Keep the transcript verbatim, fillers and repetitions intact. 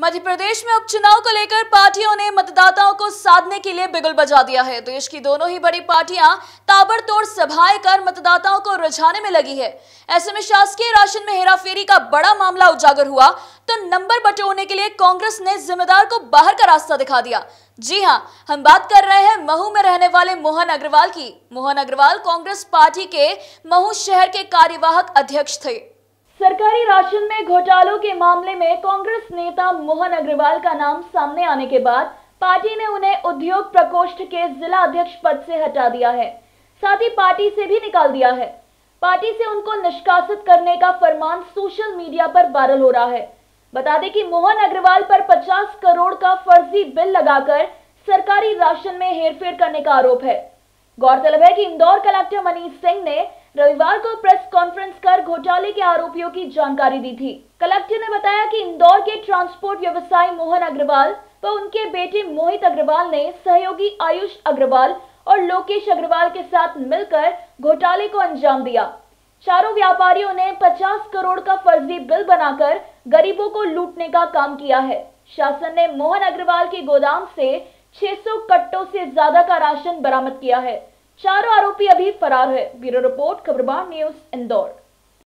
मध्य प्रदेश में उपचुनाव को लेकर पार्टियों ने मतदाताओं को साधने के लिए बिगुल बजा दिया है। देश की दोनों ही बड़ी पार्टियां ताबड़तोड़ सभाएं कर मतदाताओं को रिझाने में लगी है। ऐसे में शासकीय राशन में हेराफेरी का बड़ा मामला उजागर हुआ तो नंबर बटोरने के लिए कांग्रेस ने जिम्मेदार को बाहर का रास्ता दिखा दिया। जी हाँ, हम बात कर रहे हैं महू में रहने वाले मोहन अग्रवाल की। मोहन अग्रवाल कांग्रेस पार्टी के महू शहर के कार्यवाहक अध्यक्ष थे। सरकारी राशन में घोटालों के मामले में कांग्रेस नेता मोहन अग्रवाल का नाम सामने आने के बाद पार्टी ने उन्हें उद्योग प्रकोष्ठ के जिला अध्यक्ष पद से हटा दिया है, साथ ही पार्टी से भी निकाल दिया है। पार्टी से उनको निष्कासित करने का फरमान सोशल मीडिया पर वायरल हो रहा है। बता दें कि मोहन अग्रवाल पर पचास करोड़ का फर्जी बिल लगाकर सरकारी राशन में हेरफेर करने का आरोप है। गौरतलब है कि इंदौर कलेक्टर मनीष सिंह ने रविवार को प्रेस कॉन्फ्रेंस कर घोटाले के आरोपियों की जानकारी दी थी। कलेक्टर ने बताया कि इंदौर के ट्रांसपोर्ट व्यवसायी मोहन अग्रवाल व उनके बेटे मोहित अग्रवाल ने सहयोगी आयुष अग्रवाल और लोकेश अग्रवाल के साथ मिलकर घोटाले को अंजाम दिया। चारों व्यापारियों ने पचास करोड़ का फर्जी बिल बनाकर गरीबों को लूटने का काम किया है। शासन ने मोहन अग्रवाल के गोदाम से छह सौ कट्टों से ज्यादा का राशन बरामद किया है। चारों आरोपी अभी फरार है। Bureau report Khabarbar news Indore.